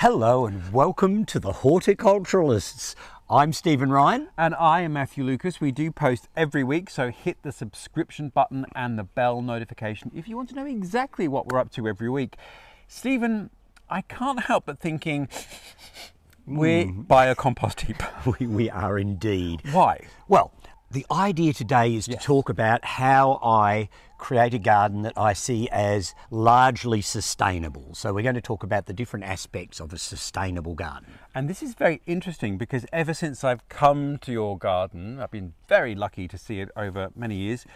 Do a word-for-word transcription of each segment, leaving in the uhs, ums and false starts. Hello and welcome to The Horticulturalists. I'm Stephen Ryan. And I am Matthew Lucas. We do post every week, so hit the subscription button and the bell notification if you want to know exactly what we're up to every week. Stephen, I can't help but thinking we're mm. biocompost heap. we, we are indeed. Why? Well, the idea today is yes. to talk about how I create a garden that I see as largely sustainable. So we're going to talk about the different aspects of a sustainable garden. And this is very interesting because ever since I've come to your garden, I've been very lucky to see it over many years,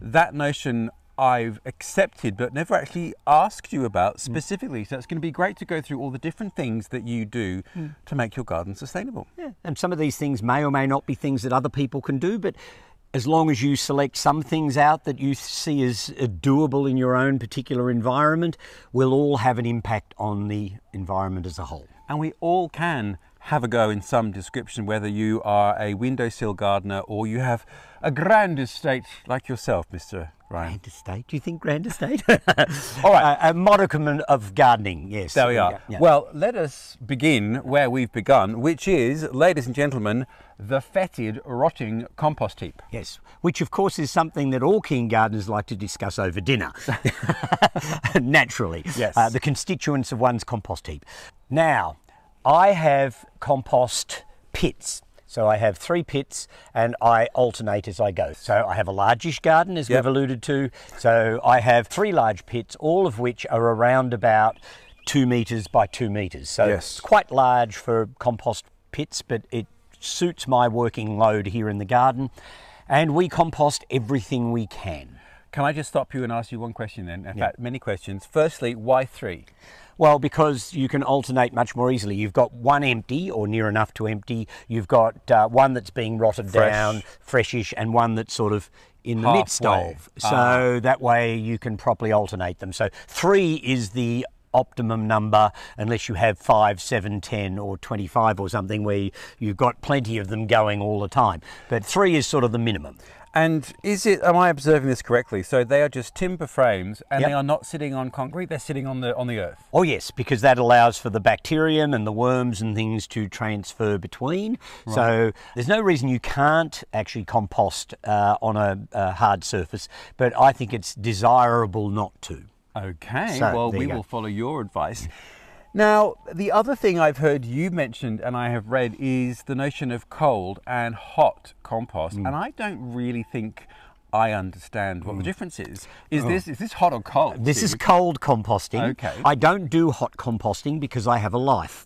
that notion I've accepted but never actually asked you about specifically. Mm. So it's going to be great to go through all the different things that you do mm. to make your garden sustainable. Yeah. And some of these things may or may not be things that other people can do, but as long as you select some things out that you see as doable in your own particular environment, we'll all have an impact on the environment as a whole. And we all can have a go in some description, whether you are a windowsill gardener or you have a grand estate like yourself, Mister Ryan. Grand estate? Do you think grand estate? All right. Uh, a modicum of gardening, yes. There we are. Yeah. Well, let us begin where we've begun, which is, ladies and gentlemen, the fetid, rotting compost heap. Yes, which of course is something that all keen gardeners like to discuss over dinner, naturally. Yes. Uh, the constituents of one's compost heap. Now, I have compost pits. So I have three pits and I alternate as I go. So I have a largish garden, as yep. we've alluded to. So I have three large pits, all of which are around about two metres by two metres. So yes. it's quite large for compost pits, but it suits my working load here in the garden. And we compost everything we can. Can I just stop you and ask you one question then? In yep. fact, many questions. Firstly, why three? Well, because you can alternate much more easily. You've got one empty or near enough to empty. You've got uh, one that's being rotted Fresh. down, freshish, and one that's sort of in Halfway. the midst of. So uh-huh. that way you can properly alternate them. So three is the optimum number, unless you have five, seven, ten, or twenty-five or something where you've got plenty of them going all the time. But three is sort of the minimum. And is it, am I observing this correctly? So they are just timber frames and yep. they are not sitting on concrete, they're sitting on the on the earth? Oh yes, because that allows for the bacterium and the worms and things to transfer between. Right. So there's no reason you can't actually compost uh, on a, a hard surface, but I think it's desirable not to. Okay, so, well we will follow your advice. Now, the other thing I've heard you mentioned and I have read is the notion of cold and hot compost. Mm. And I don't really think I understand what mm. the difference is. Is oh. this is this hot or cold? This is cold composting. Okay. I don't do hot composting because I have a life.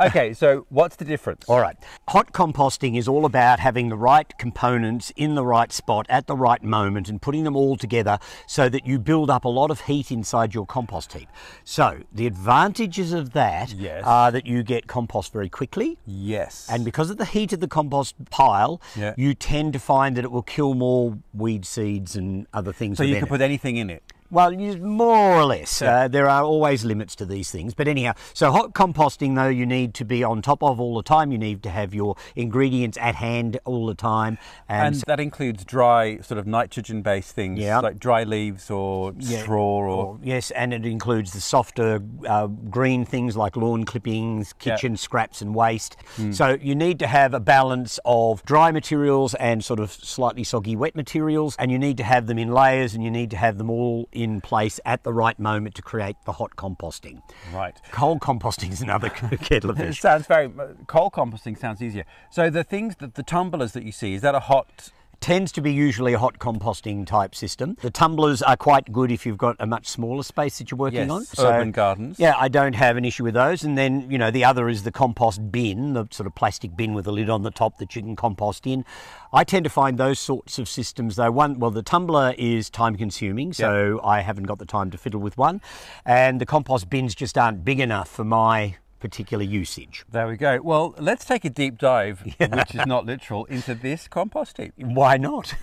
Okay, so what's the difference? All right. Hot composting is all about having the right components in the right spot at the right moment and putting them all together so that you build up a lot of heat inside your compost heap. So the advantages of that yes. are that you get compost very quickly. Yes. And because of the heat of the compost pile, yeah. you tend to find that it will kill more weed seeds and other things. So you can put anything in it? Well, more or less. Yeah. Uh, there are always limits to these things. But anyhow, so hot composting, though, you need to be on top of all the time. You need to have your ingredients at hand all the time. And, and so that includes dry, sort of nitrogen-based things, yeah. like dry leaves or yeah. straw or... or... Yes, and it includes the softer uh, green things like lawn clippings, kitchen yeah. scraps and waste. Mm. So you need to have a balance of dry materials and sort of slightly soggy wet materials, and you need to have them in layers and you need to have them all in place at the right moment to create the hot composting. Right. Cold composting is another kettle of fish. It sounds very, cold composting sounds easier. So the things that the tumblers that you see, is that a hot? Tends to be usually a hot composting type system. The tumblers are quite good if you've got a much smaller space that you're working yes, on. So, urban gardens. Yeah, I don't have an issue with those. And then, you know, the other is the compost bin, the sort of plastic bin with a lid on the top that you can compost in. I tend to find those sorts of systems though, one, well, the tumbler is time consuming, so yeah. I haven't got the time to fiddle with one. And the compost bins just aren't big enough for my particular usage. There we go. Well, let's take a deep dive, which is not literal, into this compost heap. Why not?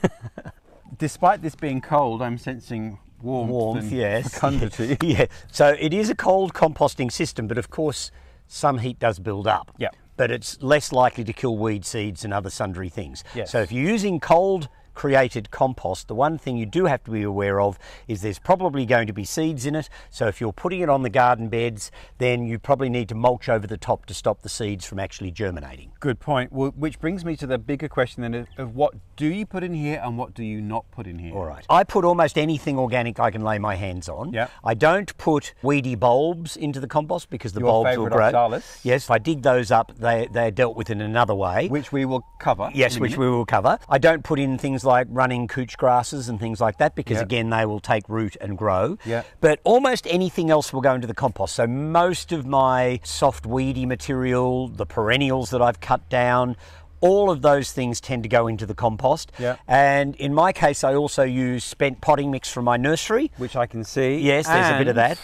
Despite this being cold, I'm sensing warmth, warmth and yes. fecundity. Yeah. So it is a cold composting system, but of course some heat does build up. Yeah. But it's less likely to kill weed seeds and other sundry things. Yes. So if you're using cold created compost, the one thing you do have to be aware of is there's probably going to be seeds in it. So if you're putting it on the garden beds, then you probably need to mulch over the top to stop the seeds from actually germinating. Good point. Well, which brings me to the bigger question then of what do you put in here and what do you not put in here? All right. I put almost anything organic I can lay my hands on. Yep. I don't put weedy bulbs into the compost because the Your bulbs will grow. Oxalis. Yes, if I dig those up, they, they're dealt with in another way. Which we will cover. Yes, which we will cover. I don't put in things like running couch grasses and things like that because, yep, again, they will take root and grow. Yep. But almost anything else will go into the compost. So most of my soft weedy material, the perennials that I've cut down, all of those things tend to go into the compost. Yep. And in my case, I also use spent potting mix from my nursery. Which I can see. Yes, and there's a bit of that.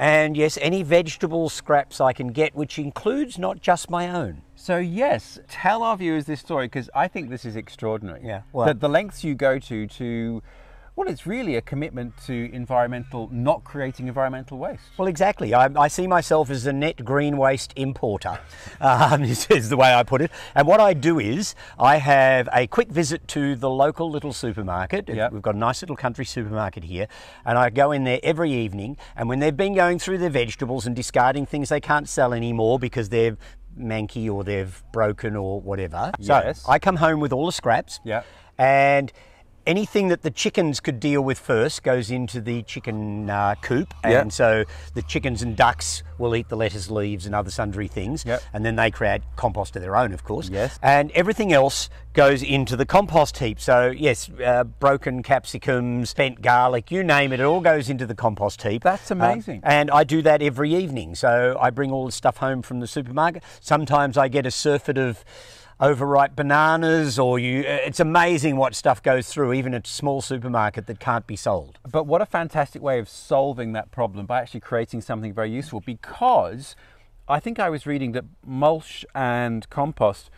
And yes, any vegetable scraps I can get, which includes not just my own. So yes, tell our viewers this story, because I think this is extraordinary. Yeah. Well, the, the lengths you go to to... Well, it's really a commitment to environmental, not creating environmental waste. Well, exactly. I, I see myself as a net green waste importer, um, is, is the way I put it. And what I do is I have a quick visit to the local little supermarket. Yep. We've got a nice little country supermarket here. And I go in there every evening. And when they've been going through their vegetables and discarding things they can't sell anymore because they're manky or they've broken or whatever. Yes. So I come home with all the scraps. Yeah. And... anything that the chickens could deal with first goes into the chicken uh, coop, and yep, so the chickens and ducks will eat the lettuce leaves and other sundry things, yep, and then they create compost of their own, of course. Yes. And everything else goes into the compost heap. So yes, uh, broken capsicums, spent garlic, you name it, it all goes into the compost heap. That's amazing. Uh, and I do that every evening. So I bring all the stuff home from the supermarket. Sometimes I get a surfeit of overripe bananas, or you, it's amazing what stuff goes through, even at a small supermarket that can't be sold. But what a fantastic way of solving that problem by actually creating something very useful, because I think I was reading that mulch and compost,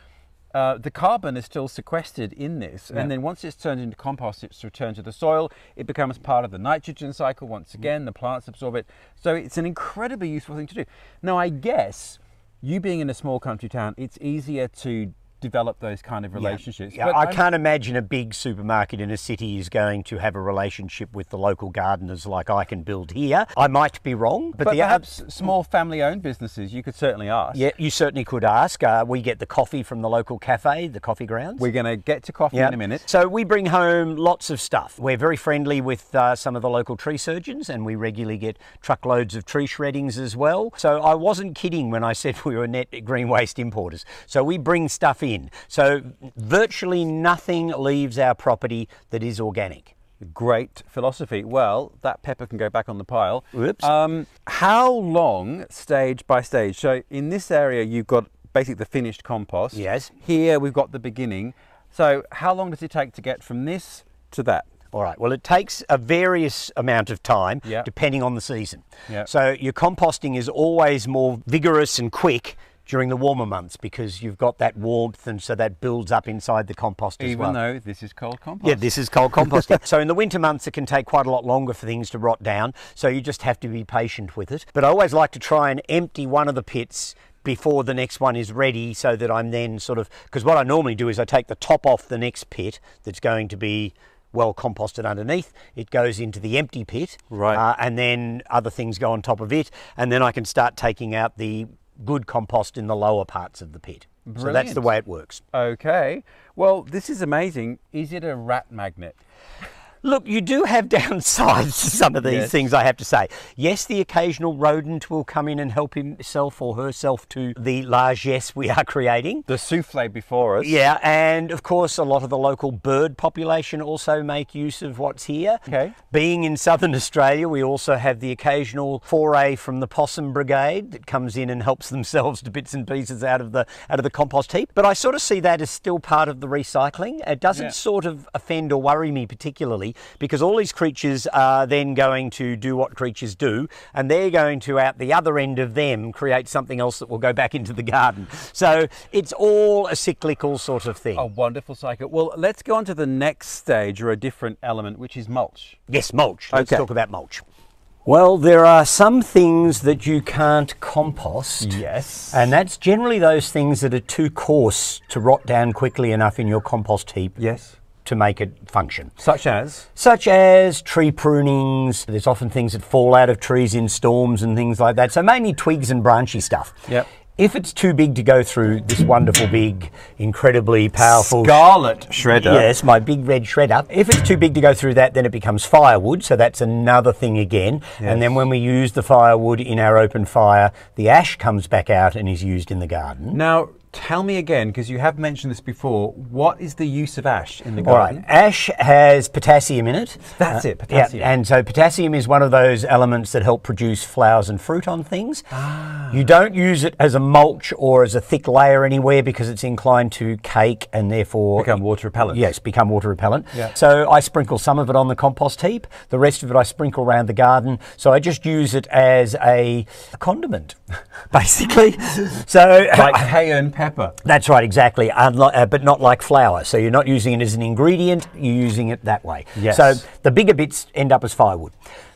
uh, the carbon is still sequestered in this. Yeah. And then once it's turned into compost, it's returned to the soil. It becomes part of the nitrogen cycle. Once again, the plants absorb it. So it's an incredibly useful thing to do. Now, I guess you being in a small country town, it's easier to develop those kind of relationships. Yeah, yeah, but I I'm... can't imagine a big supermarket in a city is going to have a relationship with the local gardeners like I can build here. I might be wrong, but, but the perhaps other... small family-owned businesses, you could certainly ask. Yeah, you certainly could ask. Uh, we get the coffee from the local cafe, the coffee grounds. We're going to get to coffee, yeah, in a minute. So we bring home lots of stuff. We're very friendly with uh, some of the local tree surgeons, and we regularly get truckloads of tree shreddings as well. So I wasn't kidding when I said we were net green waste importers. So we bring stuff in. In. So virtually nothing leaves our property that is organic. Great philosophy. Well, that pepper can go back on the pile. Oops. Um, how long, stage by stage? So in this area, you've got basically the finished compost. Yes. Here we've got the beginning. So how long does it take to get from this to that? All right, well, it takes a various amount of time, yep, depending on the season. Yep. So your composting is always more vigorous and quick during the warmer months, because you've got that warmth, and so that builds up inside the compost as well. Even though this is cold compost. Yeah, this is cold composting. So in the winter months, it can take quite a lot longer for things to rot down, so you just have to be patient with it. But I always like to try and empty one of the pits before the next one is ready, so that I'm then sort of, because what I normally do is I take the top off the next pit that's going to be well composted underneath. It goes into the empty pit, right, uh, and then other things go on top of it, and then I can start taking out the good compost in the lower parts of the pit. Brilliant. So that's the way it works. Okay, well, this is amazing. Is it a rat magnet? Look, you do have downsides to some of these, yes, things, I have to say. Yes, the occasional rodent will come in and help himself or herself to the largesse we are creating. The souffle before us. Yeah, and of course, a lot of the local bird population also make use of what's here. Okay. Being in southern Australia, we also have the occasional foray from the possum brigade that comes in and helps themselves to bits and pieces out of the, out of the compost heap. But I sort of see that as still part of the recycling. It doesn't, yeah, sort of offend or worry me particularly, because all these creatures are then going to do what creatures do, and they're going to, out the other end of them, create something else that will go back into the garden. So it's all a cyclical sort of thing. A wonderful cycle. Well, let's go on to the next stage, or a different element, which is mulch. Yes, mulch. Let's, okay, talk about mulch. Well, there are some things that you can't compost. Yes. And that's generally those things that are too coarse to rot down quickly enough in your compost heap. Yes. to make it function. Such as? Such as tree prunings. There's often things that fall out of trees in storms and things like that. So mainly twigs and branchy stuff. Yep. If it's too big to go through this wonderful, big, incredibly powerful... Scarlet shredder. Yes, my big red shredder. If it's too big to go through that, then it becomes firewood, so that's another thing again. Yes. And then when we use the firewood in our open fire, the ash comes back out and is used in the garden. Now, tell me again, because you have mentioned this before, what is the use of ash in the garden? All right. Ash has potassium in it. That's uh, it, potassium. Yeah, and so potassium is one of those elements that help produce flowers and fruit on things. Ah. You don't use it as a mulch or as a thick layer anywhere because it's inclined to cake and therefore become water repellent. Yes, become water repellent. Yeah. So I sprinkle some of it on the compost heap, the rest of it I sprinkle around the garden. So I just use it as a condiment, basically. So like hay and pepper. That's right, exactly. Unlike, uh, but not like flour. So you're not using it as an ingredient, you're using it that way. Yes. So the bigger bits end up as firewood.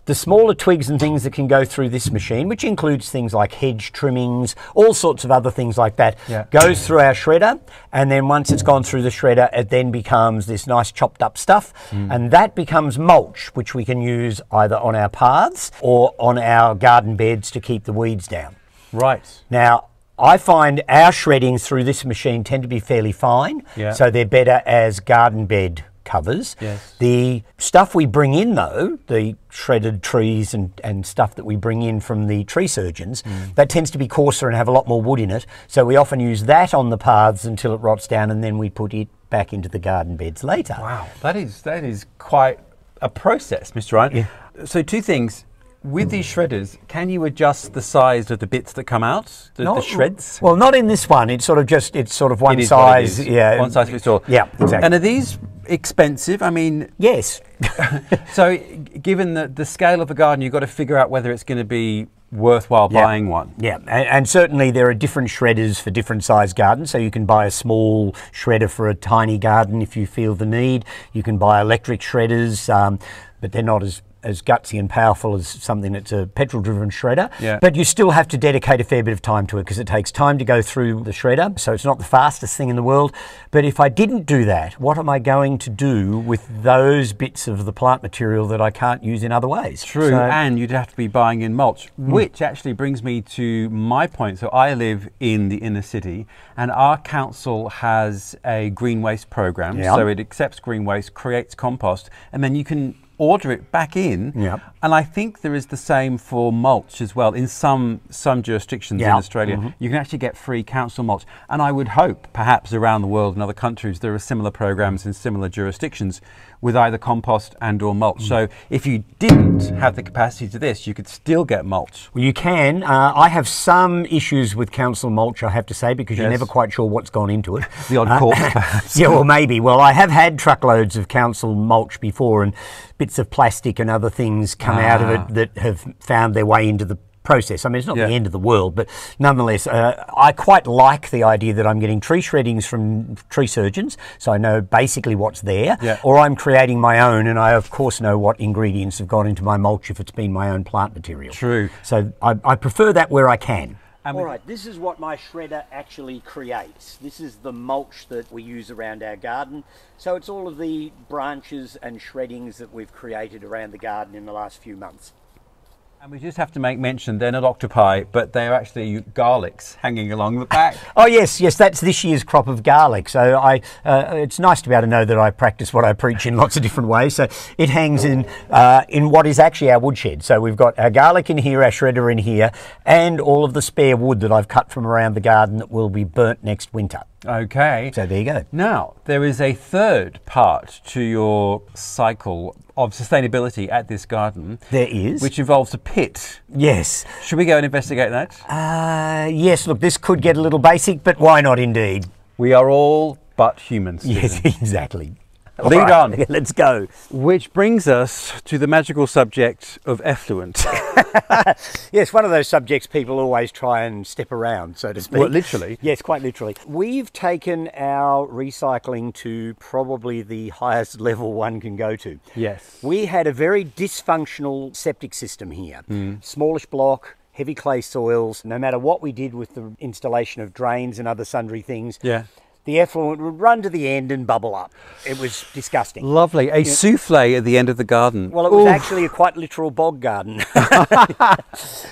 The smaller twigs and things that can go through this machine, which includes things like hedge trimmings, all sorts of other things like that, yeah, goes through our shredder, and then once it's gone through the shredder, it then becomes this nice chopped up stuff, mm. and that becomes mulch, which we can use either on our paths or on our garden beds to keep the weeds down. Right. Now, I find our shreddings through this machine tend to be fairly fine, yeah. so they're better as garden bed covers. Yes. The stuff we bring in though, the shredded trees and, and stuff that we bring in from the tree surgeons, mm. that tends to be coarser and have a lot more wood in it, so we often use that on the paths until it rots down and then we put it back into the garden beds later. Wow, that is, that is quite a process, Mister Ryan. Yeah. So two things. With these shredders, can you adjust the size of the bits that come out, the, not, the shreds? Well, not in this one. It's sort of just, it's sort of one it size. Yeah, one size fits all. Yeah, exactly. And are these expensive? I mean... Yes. So given the, the scale of a garden, you've got to figure out whether it's going to be worthwhile yeah. buying one. Yeah, and, and certainly there are different shredders for different size gardens, so you can buy a small shredder for a tiny garden if you feel the need. You can buy electric shredders, um, but they're not as... as gutsy and powerful as something that's a petrol-driven shredder. Yeah. But you still have to dedicate a fair bit of time to it because it takes time to go through the shredder, so it's not the fastest thing in the world. But if I didn't do that, what am I going to do with those bits of the plant material that I can't use in other ways? True, so, and you'd have to be buying in mulch, mm. which actually brings me to my point. So I live in the inner city, and our council has a green waste program. Yeah. So it accepts green waste, creates compost, and then you can order it back in, yep. and I think there is the same for mulch as well. In some some jurisdictions yep. in Australia, mm-hmm. you can actually get free council mulch, and I would hope perhaps around the world in other countries there are similar programs in similar jurisdictions with either compost and or mulch. Mm. So if you didn't have the capacity to this, you could still get mulch. Well, you can. Uh, I have some issues with council mulch, I have to say, because yes. you're never quite sure what's gone into it. The odd uh, corpse, perhaps. Yeah, well, maybe. Well, I have had truckloads of council mulch before, and bits of plastic and other things come ah. out of it that have found their way into the process. I mean, it's not yeah. the end of the world, but nonetheless, uh, I quite like the idea that I'm getting tree shreddings from tree surgeons, so I know basically what's there, yeah. or I'm creating my own, and I, of course, know what ingredients have gone into my mulch if it's been my own plant material. True. So I, I prefer that where I can. And all right, this is what my shredder actually creates. This is the mulch that we use around our garden. So it's all of the branches and shreddings that we've created around the garden in the last few months. And we just have to make mention, they're not octopi, but they're actually garlics hanging along the back. Oh yes, yes, that's this year's crop of garlic. So I, uh, it's nice to be able to know that I practice what I preach in lots of different ways. So it hangs in uh, in what is actually our woodshed. So we've got our garlic in here, our shredder in here, and all of the spare wood that I've cut from around the garden that will be burnt next winter. Okay. So there you go. Now, there is a third part to your cycle of sustainability at this garden. There is. Which involves a pit. Yes. Should we go and investigate that? Uh, yes. Look, this could get a little basic, but why not indeed? We are all but humans. Yes, exactly. Lead right. on. Let's go. Which brings us to the magical subject of effluent. Yes, one of those subjects people always try and step around, so to speak. Well, literally. Yes, quite literally. We've taken our recycling to probably the highest level one can go to. Yes. We had a very dysfunctional septic system here. Mm. Smallish block, heavy clay soils. No matter what we did with the installation of drains and other sundry things, yeah. the effluent would run to the end and bubble up. It was disgusting. Lovely. A yeah. souffle at the end of the garden. Well, it was Oof. actually a quite literal bog garden.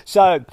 So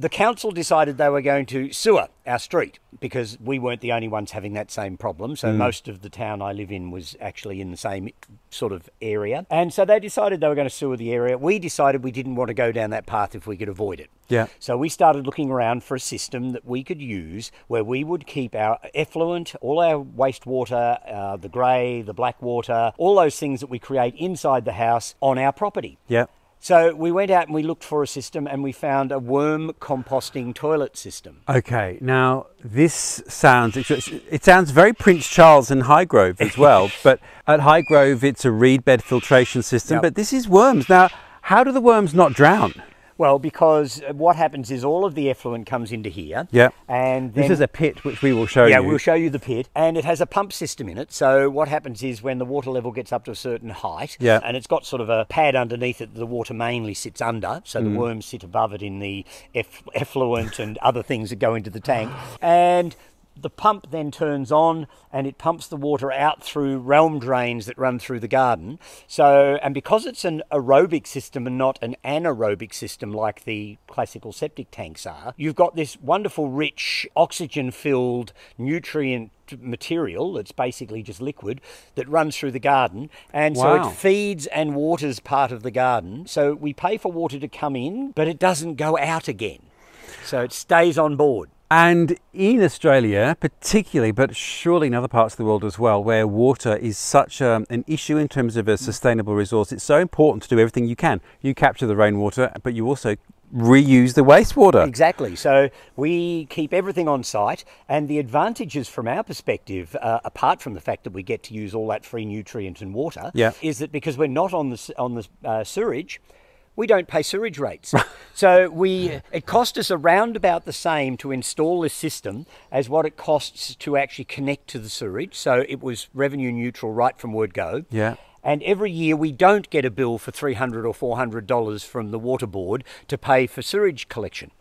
the council decided they were going to sewer our street because we weren't the only ones having that same problem. So mm. most of the town I live in was actually in the same sort of area. And so they decided they were going to sewer the area. We decided we didn't want to go down that path if we could avoid it. Yeah. So we started looking around for a system that we could use where we would keep our effluent, all our wastewater, uh, the grey, the black water, all those things that we create inside the house on our property. Yeah. So we went out and we looked for a system and we found a worm composting toilet system. Okay, now this sounds, it sounds very Prince Charles and Highgrove as well, but at Highgrove it's a reed bed filtration system, yep. but this is worms. Now, how do the worms not drown? Well, because what happens is all of the effluent comes into here. Yeah. And then, this is a pit which we will show yeah, you. Yeah, we'll show you the pit. And it has a pump system in it. So what happens is when the water level gets up to a certain height, yeah. and it's got sort of a pad underneath it that the water mainly sits under. So mm. the worms sit above it in the eff effluent and other things that go into the tank. And the pump then turns on and it pumps the water out through realm drains that run through the garden. So, and because it's an aerobic system and not an anaerobic system like the classical septic tanks are, you've got this wonderful, rich, oxygen-filled, nutrient material that's basically just liquid that runs through the garden, and wow. so it feeds and waters part of the garden. So we pay for water to come in, but it doesn't go out again. So it stays on board. And in Australia particularly, but surely in other parts of the world as well, where water is such a, an issue in terms of a sustainable resource, it's so important to do everything you can. You capture the rainwater, but you also reuse the wastewater. Exactly. So we keep everything on site, and the advantages from our perspective, uh, apart from the fact that we get to use all that free nutrient and water, yeah. is that because we're not on the, on the uh, sewerage, we don't pay sewerage rates. So we, it cost us around about the same to install this system as what it costs to actually connect to the sewerage. So it was revenue neutral right from word go. Yeah. And every year we don't get a bill for three hundred or four hundred dollars from the water board to pay for sewerage collection.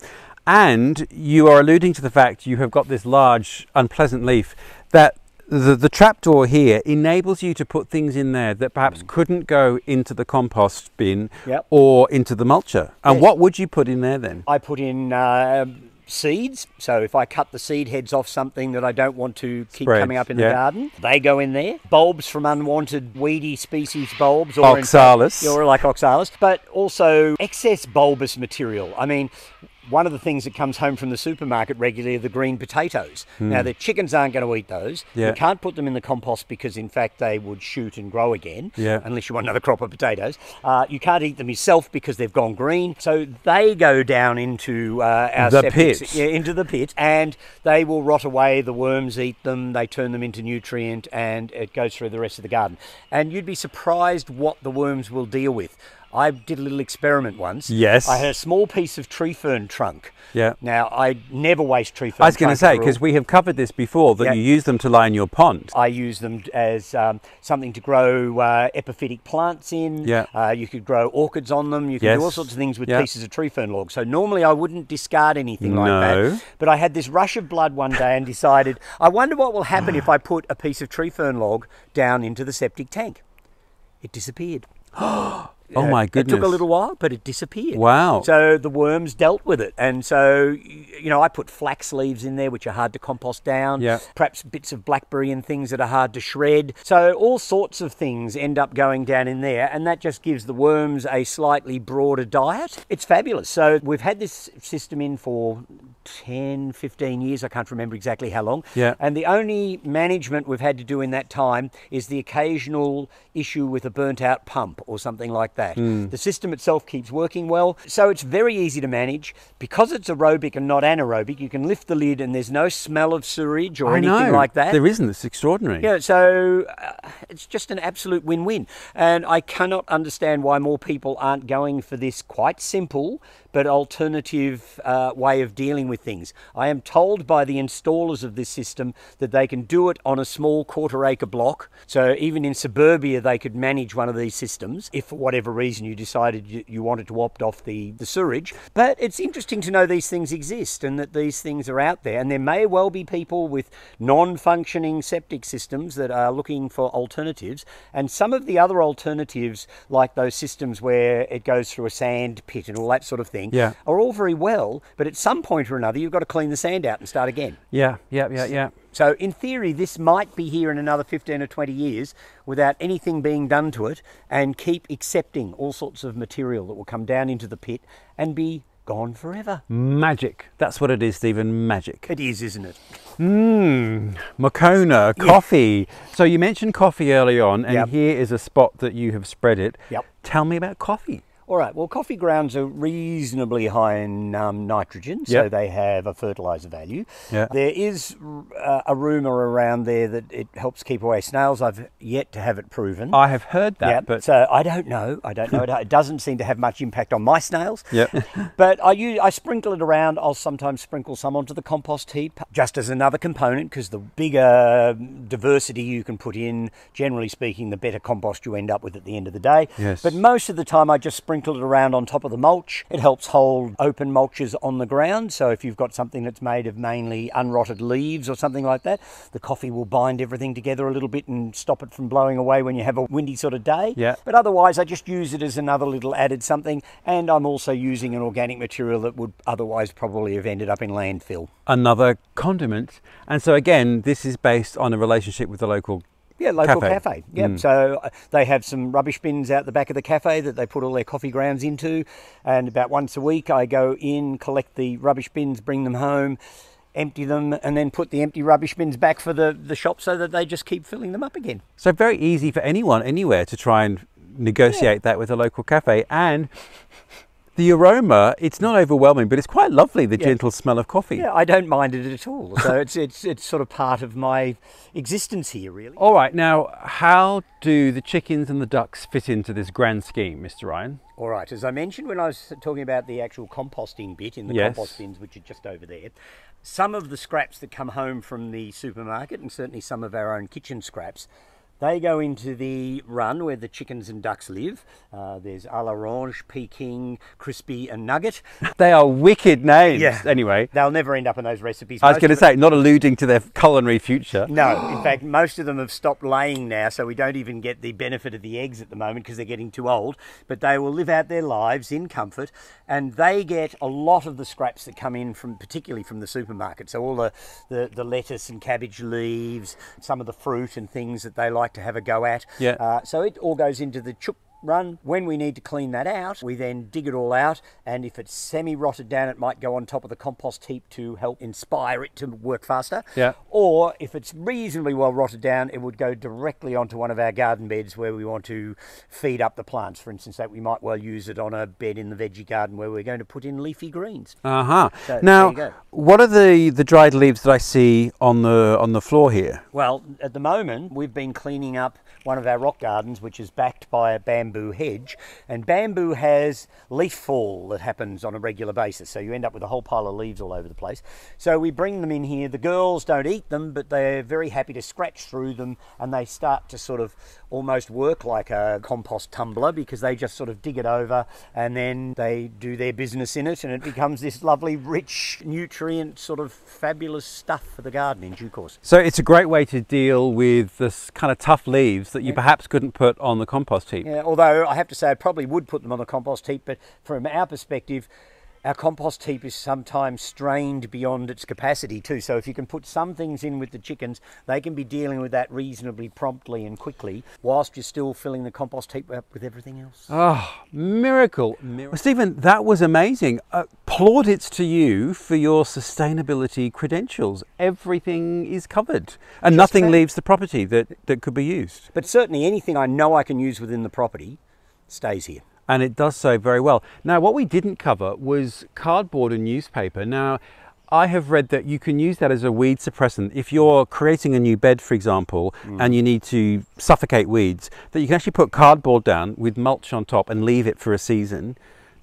And you are alluding to the fact you have got this large unpleasant leaf that The, the trapdoor here enables you to put things in there that perhaps mm. couldn't go into the compost bin yep. or into the mulcher. And yes. what would you put in there then? I put in uh, seeds. So if I cut the seed heads off something that I don't want to keep Spread. coming up in yeah. the garden, they go in there. Bulbs from unwanted weedy species bulbs. Or Oxalis. In, or like Oxalis. But also excess bulbous material. I mean, one of the things that comes home from the supermarket regularly are the green potatoes. Mm. Now, the chickens aren't going to eat those. Yeah. You can't put them in the compost because, in fact, they would shoot and grow again, yeah. unless you want another crop of potatoes. Uh, you can't eat them yourself because they've gone green. So they go down into uh, our the septic, pit. Yeah, into the pit, and they will rot away. The worms eat them. They turn them into nutrient, and it goes through the rest of the garden. And you'd be surprised what the worms will deal with. I did a little experiment once. Yes. I had a small piece of tree fern trunk. Yeah. Now, I never waste tree fern trunk. I was going to say, because we have covered this before, that yeah. you use them to line your pond. I use them as um, something to grow uh, epiphytic plants in. Yeah. Uh, you could grow orchids on them. You can yes. do all sorts of things with yeah. pieces of tree fern logs. So normally I wouldn't discard anything no. like that. But I had this rush of blood one day and decided, I wonder what will happen if I put a piece of tree fern log down into the septic tank. It disappeared. Oh! Oh my goodness. It took a little while, but it disappeared. Wow. So the worms dealt with it. And so, you know, I put flax leaves in there, which are hard to compost down. Yeah. Perhaps bits of blackberry and things that are hard to shred. So all sorts of things end up going down in there. And that just gives the worms a slightly broader diet. It's fabulous. So we've had this system in for ten, fifteen years. I can't remember exactly how long. Yeah. And the only management we've had to do in that time is the occasional issue with a burnt out pump or something like that. that. Mm. The system itself keeps working well, so it's very easy to manage. Because it's aerobic and not anaerobic, you can lift the lid and there's no smell of sewage or I anything know. like that. There isn't. It's extraordinary. Yeah, so uh, it's just an absolute win-win. And I cannot understand why more people aren't going for this quite simple but alternative uh, way of dealing with things. I am told by the installers of this system that they can do it on a small quarter acre block. So even in suburbia, they could manage one of these systems if for whatever reason you decided you, you wanted to opt off the, the sewerage. But it's interesting to know these things exist and that these things are out there. And there may well be people with non-functioning septic systems that are looking for alternatives. And some of the other alternatives, like those systems where it goes through a sand pit and all that sort of thing, yeah, are all very well, but at some point or another, you've got to clean the sand out and start again. Yeah, yeah, yeah, yeah. So in theory, this might be here in another fifteen or twenty years without anything being done to it, and keep accepting all sorts of material that will come down into the pit and be gone forever. Magic. That's what it is, Stephen. Magic. It is, isn't it? Mmm. Moccona, coffee. Yeah. So you mentioned coffee early on, and yep, here is a spot that you have spread it. Yep. Tell me about coffee. All right. Well, coffee grounds are reasonably high in um, nitrogen, so yep, they have a fertiliser value. Yep. There is uh, a rumour around there that it helps keep away snails. I've yet to have it proven. I have heard that. Yep. But so I don't know. I don't know. It doesn't seem to have much impact on my snails. Yep. But I, use, I sprinkle it around. I'll sometimes sprinkle some onto the compost heap just as another component, because the bigger diversity you can put in, generally speaking, the better compost you end up with at the end of the day. Yes. But most of the time I just sprinkle it around on top of the mulch. It helps hold open mulches on the ground. So if you've got something that's made of mainly unrotted leaves or something like that, the coffee will bind everything together a little bit and stop it from blowing away when you have a windy sort of day. Yeah. But otherwise, I just use it as another little added something. And I'm also using an organic material that would otherwise probably have ended up in landfill. Another condiment. And so again, this is based on a relationship with the local Yeah, local cafe. cafe. Yep. Mm. So uh, they have some rubbish bins out the back of the cafe that they put all their coffee grounds into. And about once a week, I go in, collect the rubbish bins, bring them home, empty them, and then put the empty rubbish bins back for the, the shop so that they just keep filling them up again. So very easy for anyone, anywhere, to try and negotiate yeah. that with a local cafe. And the aroma, it's not overwhelming, but it's quite lovely, the yeah. gentle smell of coffee. Yeah, I don't mind it at all. So it's, it's, it's sort of part of my existence here, really. All right, now, how do the chickens and the ducks fit into this grand scheme, Mister Ryan? All right, as I mentioned when I was talking about the actual composting bit in the yes. compost bins, which are just over there, some of the scraps that come home from the supermarket, and certainly some of our own kitchen scraps, they go into the run where the chickens and ducks live. Uh, there's à l'orange, Peking, Crispy and Nugget. They are wicked names. Yeah. Anyway. They'll never end up in those recipes. I was going to say, not alluding to their culinary future. No. In fact, most of them have stopped laying now, so we don't even get the benefit of the eggs at the moment because they're getting too old. But they will live out their lives in comfort, and they get a lot of the scraps that come in, from, particularly from the supermarket. So all the, the, the lettuce and cabbage leaves, some of the fruit and things that they like to have a go at. Yeah. Uh, so it all goes into the chook run. When we need to clean that out, we then dig it all out, and if it's semi-rotted down, it might go on top of the compost heap to help inspire it to work faster. Yeah. Or if it's reasonably well rotted down, it would go directly onto one of our garden beds where we want to feed up the plants. For instance, that we might well use it on a bed in the veggie garden where we're going to put in leafy greens. Uh-huh. So now, what are the, the dried leaves that I see on the, on the floor here? Well, at the moment, we've been cleaning up one of our rock gardens, which is backed by a bamboo bamboo hedge, and bamboo has leaf fall that happens on a regular basis, so you end up with a whole pile of leaves all over the place. So we bring them in here. The girls don't eat them, but they're very happy to scratch through them, and they start to sort of almost work like a compost tumbler, because they just sort of dig it over and then they do their business in it, and it becomes this lovely rich nutrient sort of fabulous stuff for the garden in due course. So it's a great way to deal with this kind of tough leaves that you yeah. perhaps couldn't put on the compost heap. Yeah, although I have to say I probably would put them on the compost heap, but from our perspective, our compost heap is sometimes strained beyond its capacity too. So if you can put some things in with the chickens, they can be dealing with that reasonably promptly and quickly, whilst you're still filling the compost heap up with everything else. Oh, miracle. Miracle. Well, Stephen, that was amazing. Uh, plaudits to you for your sustainability credentials. Everything is covered and Just nothing fair. leaves the property that, that could be used. But certainly anything I know I can use within the property stays here. And it does so very well. Now, what we didn't cover was cardboard and newspaper. Now, I have read that you can use that as a weed suppressant. If you're creating a new bed, for example, mm. and you need to suffocate weeds, that you can actually put cardboard down with mulch on top and leave it for a season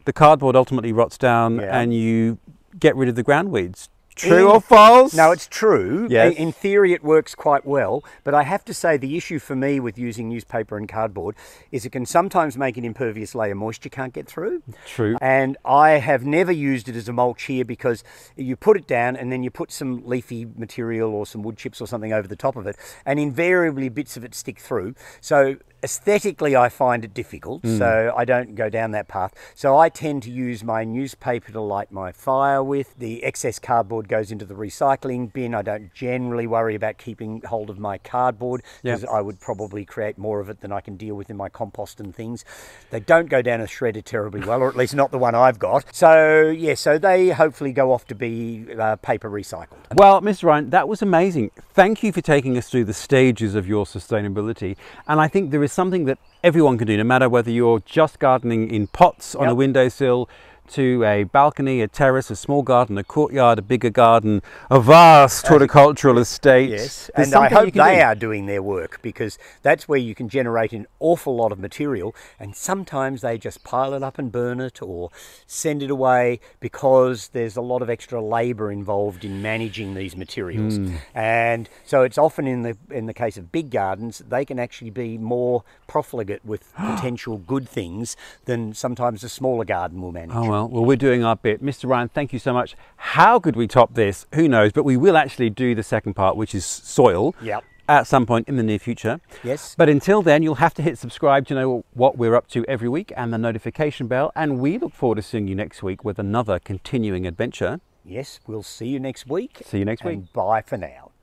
the cardboard ultimately rots down, yeah. and you get rid of the ground weeds. True in, or false? No, it's true. Yes. In theory, it works quite well. But I have to say the issue for me with using newspaper and cardboard is it can sometimes make an impervious layer moisture can't get through. True. And I have never used it as a mulch here because you put it down and then you put some leafy material or some wood chips or something over the top of it, and invariably bits of it stick through. So aesthetically, I find it difficult, mm. so I don't go down that path. So I tend to use my newspaper to light my fire with. The excess cardboard goes into the recycling bin. I don't generally worry about keeping hold of my cardboard because yep. I would probably create more of it than I can deal with in my compost and things. They don't go down a shredder terribly well, or at least not the one I've got. So, yeah, so they hopefully go off to be uh, paper recycled. Well, Mister Ryan, that was amazing. Thank you for taking us through the stages of your sustainability. And I think there is something that everyone can do, no matter whether you're just gardening in pots on yep. a windowsill, to a balcony, a terrace, a small garden, a courtyard, a bigger garden, a vast horticultural estate. Yes, There's and I hope they do. are doing their work, because that's where you can generate an awful lot of material, and sometimes they just pile it up and burn it or send it away because there's a lot of extra labour involved in managing these materials. Mm. And so it's often in the, in the case of big gardens, they can actually be more profligate with potential good things than sometimes a smaller garden will manage. Oh, Well, well, we're doing our bit. Mister Ryan, thank you so much. How could we top this? Who knows? But we will actually do the second part, which is soil, yep. at some point in the near future. Yes. But until then, you'll have to hit subscribe to know what we're up to every week and the notification bell. And we look forward to seeing you next week with another continuing adventure. Yes, we'll see you next week. See you next week. And bye for now.